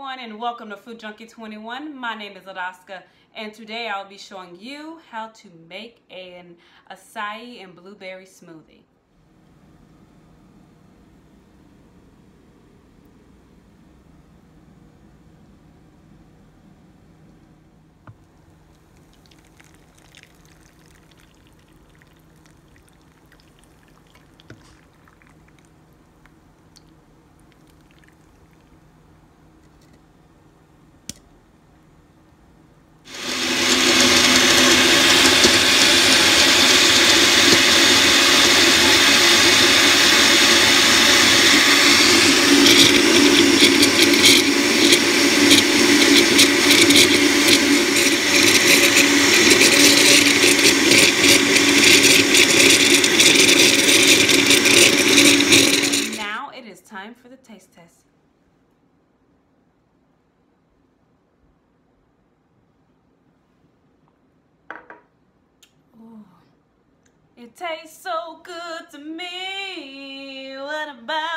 everyone, and welcome to Food Junkie 21. My name is Araska, and today I'll be showing you how to make an acai and blueberry smoothie. For the taste test. Ooh. It tastes so good to me. What about